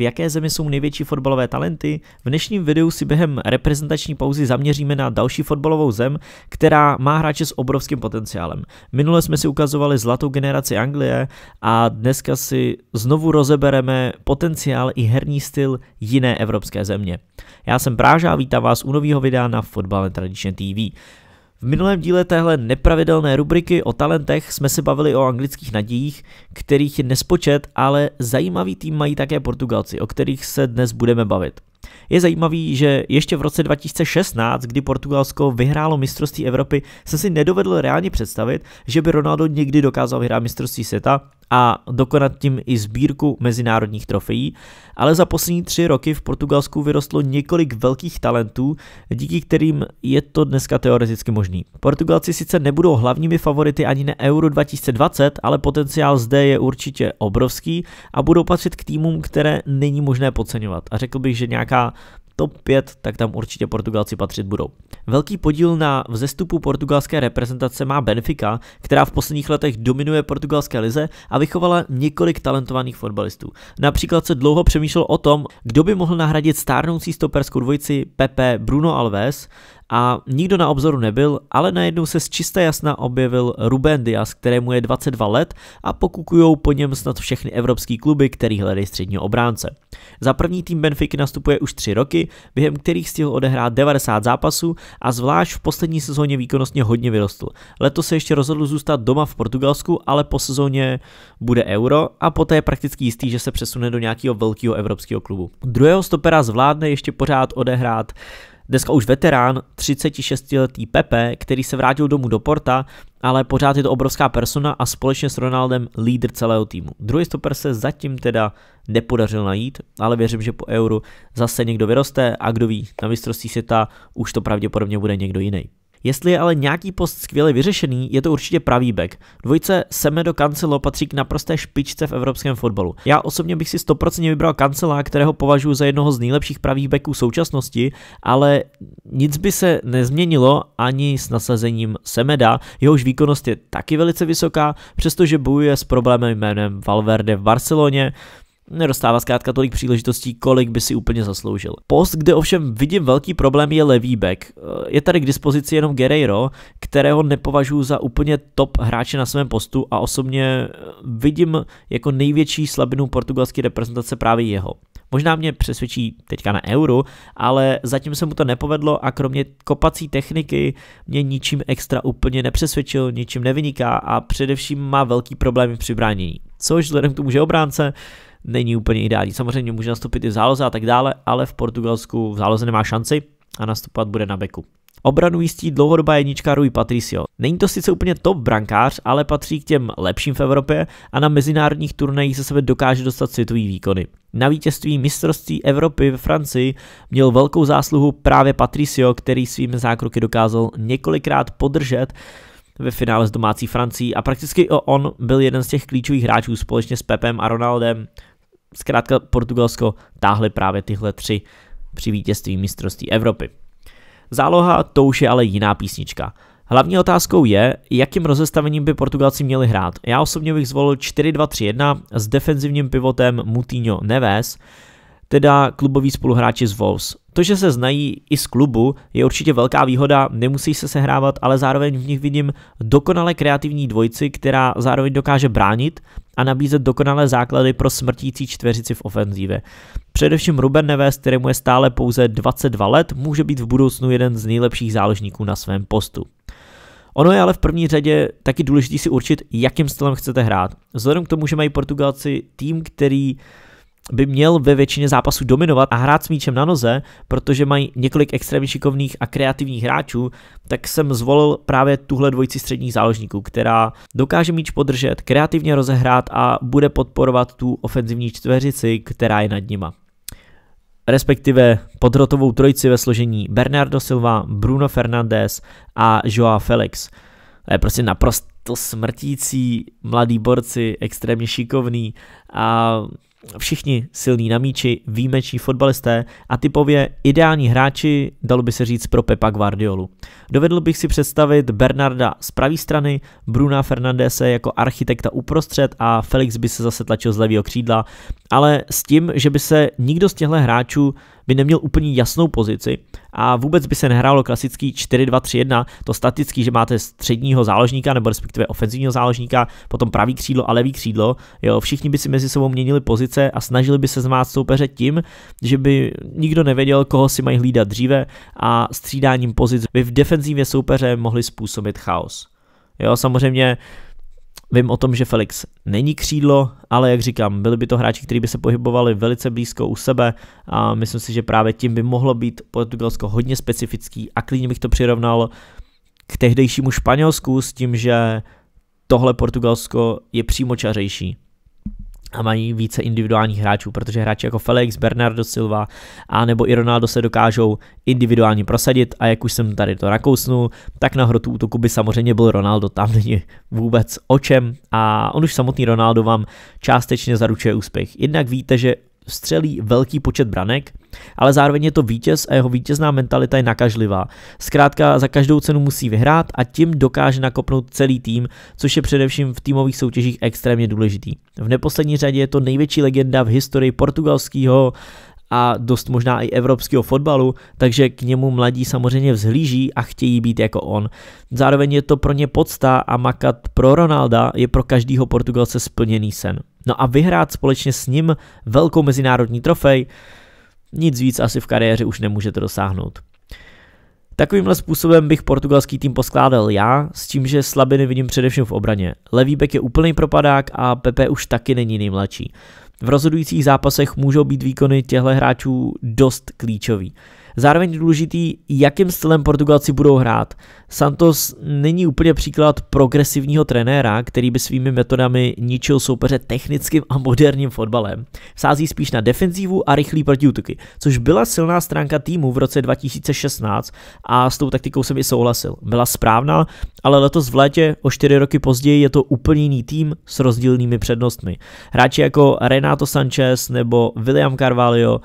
V jaké zemi jsou největší fotbalové talenty? V dnešním videu si během reprezentační pauzy zaměříme na další fotbalovou zem, která má hráče s obrovským potenciálem. Minule jsme si ukazovali zlatou generaci Anglie a dneska si znovu rozebereme potenciál i herní styl jiné evropské země. Já jsem Praha a vítám vás u nového videa na Fotbal Netradičně TV. V minulém díle téhle nepravidelné rubriky o talentech jsme se bavili o anglických nadějích, kterých je nespočet, ale zajímavý tým mají také Portugalci, o kterých se dnes budeme bavit. Je zajímavý, že ještě v roce 2016, kdy Portugalsko vyhrálo mistrovství Evropy, jsem si nedovedl reálně představit, že by Ronaldo někdy dokázal vyhrát mistrovství světa a dokonat tím i sbírku mezinárodních trofejí, ale za poslední 3 roky v Portugalsku vyrostlo několik velkých talentů, díky kterým je to dneska teoreticky možný. Portugalci sice nebudou hlavními favority ani na Euro 2020, ale potenciál zde je určitě obrovský a budou patřit k týmům, které není možné podceňovat. A řekl bych, že nějaká top 5, tak tam určitě Portugalci patřit budou. Velký podíl na vzestupu portugalské reprezentace má Benfica, která v posledních letech dominuje portugalské lize a vychovala několik talentovaných fotbalistů. Například se dlouho přemýšlel o tom, kdo by mohl nahradit stárnoucí stoperskou dvojici Pepe Bruno Alves a nikdo na obzoru nebyl, ale najednou se z čisté jasna objevil Ruben Dias, kterému je 22 let a pokukujou po něm snad všechny evropský kluby, který hledají středního obránce. Za první tým Benfiky nastupuje už 3 roky, během kterých stihl odehrát 90 zápasů a zvlášť v poslední sezóně výkonnostně hodně vyrostl. Letos se ještě rozhodl zůstat doma v Portugalsku, ale po sezóně bude Euro a poté je prakticky jistý, že se přesune do nějakého velkého evropského klubu. Druhého stopera zvládne ještě pořád odehrát dneska už veterán, 36-letý Pepe, který se vrátil domů do Porta, ale pořád je to obrovská persona a společně s Ronaldem lídr celého týmu. Druhý stoper se zatím teda nepodařil najít, ale věřím, že po Euru zase někdo vyroste a kdo ví, na mistrovství světa už to pravděpodobně bude někdo jiný. Jestli je ale nějaký post skvěle vyřešený, je to určitě pravý back. Dvojice Semedo Cancelo patří k naprosté špičce v evropském fotbalu. Já osobně bych si 100% vybral Cancela, kterého považuji za jednoho z nejlepších pravých backů současnosti, ale nic by se nezměnilo ani s nasazením Semeda. Jehož výkonnost je taky velice vysoká, přestože bojuje s problémem jménem Valverde v Barceloně. Nedostává zkrátka tolik příležitostí, kolik by si úplně zasloužil. Post, kde ovšem vidím velký problém, je levý back. Je tady k dispozici jenom Guerreiro, kterého nepovažuji za úplně top hráče na svém postu a osobně vidím jako největší slabinu portugalské reprezentace právě jeho. Možná mě přesvědčí teďka na Euro, ale zatím se mu to nepovedlo a kromě kopací techniky mě ničím extra úplně nepřesvědčil, ničím nevyniká a především má velký problém při bránění. Což vzhledem k tomu, že obránce není úplně ideální. Samozřejmě může nastoupit i v záloze a tak dále, ale v Portugalsku v záloze nemá šanci a nastupovat bude na beku. Obranu jistí dlouhodobá jednička Rui Patricio. Není to sice úplně top brankář, ale patří k těm lepším v Evropě a na mezinárodních turnajích se sebe dokáže dostat světový výkony. Na vítězství mistrovství Evropy ve Francii měl velkou zásluhu právě Patricio, který svými zákroky dokázal několikrát podržet ve finále s domácí Francií a prakticky on byl jeden z těch klíčových hráčů společně s Pepem a Ronaldem. Zkrátka Portugalsko táhly právě tyhle 3 při vítězství mistrovství Evropy. Záloha, to už je ale jiná písnička. Hlavní otázkou je, jakým rozestavením by Portugalci měli hrát. Já osobně bych zvolil 4-2-3-1 s defenzivním pivotem Moutinho Neves, teda kluboví spoluhráči z Wolves. To, že se znají i z klubu, je určitě velká výhoda, nemusí se sehrávat, ale zároveň v nich vidím dokonale kreativní dvojici, která zároveň dokáže bránit a nabízet dokonalé základy pro smrtící čtveřici v ofenzívě. Především Ruben Neves, kterému je stále pouze 22 let, může být v budoucnu jeden z nejlepších záložníků na svém postu. Ono je ale v první řadě taky důležité si určit, jakým stylem chcete hrát. Vzhledem k tomu, že mají Portugalci tým, který by měl ve většině zápasů dominovat a hrát s míčem na noze, protože mají několik extrémně šikovných a kreativních hráčů, tak jsem zvolil právě tuhle dvojici středních záložníků, která dokáže míč podržet, kreativně rozehrát a bude podporovat tu ofenzivní čtveřici, která je nad nima. Respektive podhrotovou trojici ve složení Bernardo Silva, Bruno Fernandes a João Felix. To je prostě naprosto smrtící mladí borci, extrémně šikovný a všichni silní na míči, výjimeční fotbalisté a typově ideální hráči, dalo by se říct, pro Pepa Guardiolu. Dovedl bych si představit Bernarda z pravé strany, Bruna Fernandese jako architekta uprostřed a Felix by se zase tlačil z levého křídla, ale s tím, že by se nikdo z těchto hráčů by neměl úplně jasnou pozici a vůbec by se nehrálo klasický 4-2-3-1, to statický, že máte středního záložníka nebo respektive ofenzivního záložníka, potom pravý křídlo a levý křídlo, jo, všichni by si mezi sebou měnili pozice a snažili by se zmát soupeře tím, že by nikdo nevěděl, koho si mají hlídat dříve a střídáním pozic by v defenzivě soupeře mohli způsobit chaos. Jo, samozřejmě vím o tom, že Felix není křídlo, ale jak říkám, byli by to hráči, kteří by se pohybovali velice blízko u sebe a myslím si, že právě tím by mohlo být Portugalsko hodně specifický a klidně bych to přirovnal k tehdejšímu Španělsku s tím, že tohle Portugalsko je přímočařejší a mají více individuálních hráčů, protože hráči jako Felix, Bernardo Silva a nebo i Ronaldo se dokážou individuálně prosadit a jak už jsem tady to nakousnul, tak na hrotu útoku by samozřejmě byl Ronaldo, tam není vůbec o čem a on už samotný Ronaldo vám částečně zaručuje úspěch. Jednak víte, že střelí velký počet branek, ale zároveň je to vítěz a jeho vítězná mentalita je nakažlivá. Zkrátka za každou cenu musí vyhrát a tím dokáže nakopnout celý tým, což je především v týmových soutěžích extrémně důležitý. V neposlední řadě je to největší legenda v historii portugalského a dost možná i evropského fotbalu, takže k němu mladí samozřejmě vzhlíží a chtějí být jako on. Zároveň je to pro ně podsta a makat pro Ronalda je pro každého Portugalce splněný sen. No a vyhrát společně s ním velkou mezinárodní trofej, nic víc asi v kariéře už nemůžete dosáhnout. Takovýmhle způsobem bych portugalský tým poskládal já, s tím, že slabiny vidím především v obraně. Levý bek je úplný propadák a Pepe už taky není nejmladší. V rozhodujících zápasech můžou být výkony těchto hráčů dost klíčový. Zároveň důležitý, jakým stylem Portugalci budou hrát. Santos není úplně příklad progresivního trenéra, který by svými metodami ničil soupeře technickým a moderním fotbalem. Sází spíš na defenzivu a rychlý protiútoky, což byla silná stránka týmu v roce 2016 a s tou taktikou jsem i souhlasil. Byla správná, ale letos v létě o 4 roky později je to úplně jiný tým s rozdílnými přednostmi. Hráči jako Renato Sanchez nebo William Carvalho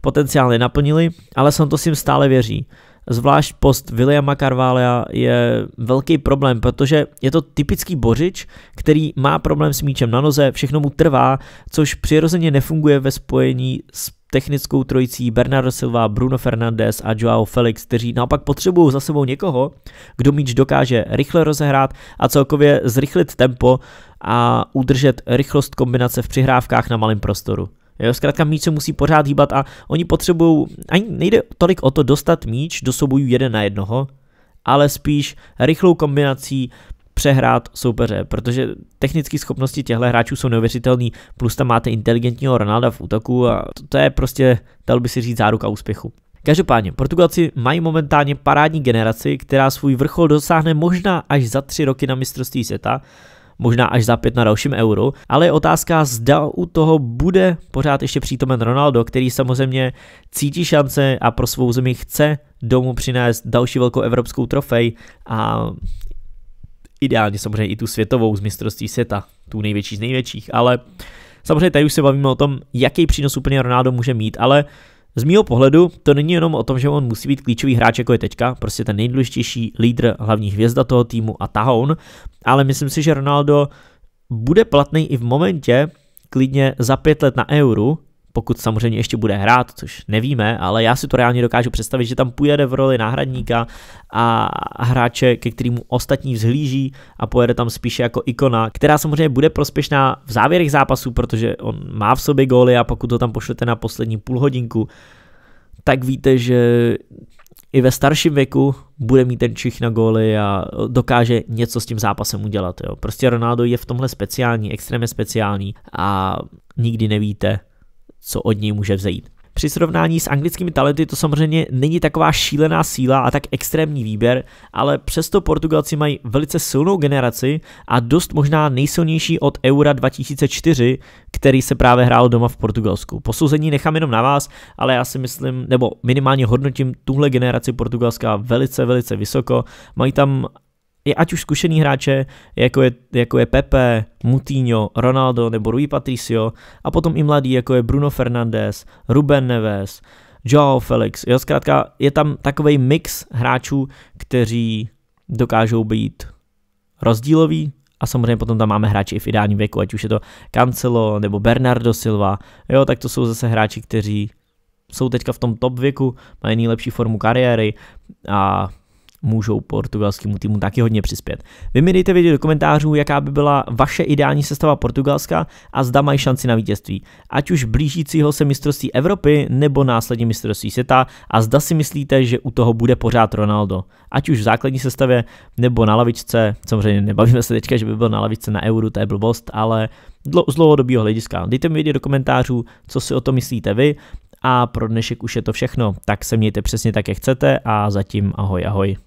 potenciál nenaplnili, ale Santos jim stále věří. Zvlášť post Williama Carvalha je velký problém, protože je to typický bořič, který má problém s míčem na noze, všechno mu trvá, což přirozeně nefunguje ve spojení s technickou trojicí Bernardo Silva, Bruno Fernandes a João Felix, kteří naopak potřebují za sebou někoho, kdo míč dokáže rychle rozehrát a celkově zrychlit tempo a udržet rychlost kombinace v přihrávkách na malém prostoru. Jo, zkrátka míč se musí pořád hýbat a oni potřebují, ani nejde tolik o to dostat míč do soubojů 1 na 1, ale spíš rychlou kombinací přehrát soupeře, protože technické schopnosti těchto hráčů jsou neuvěřitelné, plus tam máte inteligentního Ronalda v útoku a to je prostě, dal by si říct, záruka úspěchu. Každopádně, Portugalci mají momentálně parádní generaci, která svůj vrchol dosáhne možná až za 3 roky na mistrovství světa, možná až za 5 na dalším euru, ale je otázka, zda u toho bude pořád ještě přítomen Ronaldo, který samozřejmě cítí šance a pro svou zemi chce domů přinést další velkou evropskou trofej a ideálně samozřejmě i tu světovou z mistrovství světa, tu největší z největších, ale samozřejmě tady už se bavíme o tom, jaký přínos úplně Ronaldo může mít, ale z mýho pohledu to není jenom o tom, že on musí být klíčový hráč jako je teďka, prostě ten nejdůležitější lídr, hlavní hvězda toho týmu a tahoun, ale myslím si, že Ronaldo bude platný i v momentě, klidně za 5 let na euru, pokud samozřejmě ještě bude hrát, což nevíme, ale já si to reálně dokážu představit, že tam půjede v roli náhradníka a hráče, ke kterému ostatní vzhlíží a pojede tam spíše jako ikona, která samozřejmě bude prospěšná v závěrech zápasů, protože on má v sobě góly a pokud to tam pošlete na poslední půlhodinku, tak víte, že i ve starším věku bude mít ten čich na góly a dokáže něco s tím zápasem udělat. Jo. Prostě Ronaldo je v tomhle speciální, extrémně speciální a nikdy nevíte, co od něj může vzejít. Při srovnání s anglickými talenty to samozřejmě není taková šílená síla a tak extrémní výběr, ale přesto Portugalci mají velice silnou generaci a dost možná nejsilnější od Eura 2004, který se právě hrál doma v Portugalsku. Posouzení nechám jenom na vás, ale já si myslím, nebo minimálně hodnotím tuhle generaci Portugalska velice, velice vysoko. Mají tam i ať už zkušený hráče, jako je Pepe, Moutinho, Ronaldo nebo Rui Patricio, a potom i mladý, jako je Bruno Fernandes, Ruben Neves, João Felix. Jo, zkrátka je tam takový mix hráčů, kteří dokážou být rozdílový, a samozřejmě potom tam máme hráči i v ideálním věku, ať už je to Cancelo nebo Bernardo Silva. Jo, tak to jsou zase hráči, kteří jsou teďka v tom top věku, mají nejlepší formu kariéry a můžou portugalskému týmu taky hodně přispět. Vy mi dejte vědět do komentářů, jaká by byla vaše ideální sestava Portugalska a zda mají šanci na vítězství. Ať už blížícího se mistrovství Evropy nebo následně mistrovství světa, a zda si myslíte, že u toho bude pořád Ronaldo. Ať už v základní sestavě nebo na lavičce, samozřejmě nebavíme se teďka, že by byl na lavičce na Euro, to je blbost, ale z dlouhodobého hlediska. Dejte mi vědět do komentářů, co si o to myslíte vy, a pro dnešek už je to všechno. Tak se mějte přesně tak, jak chcete, a zatím ahoj, ahoj.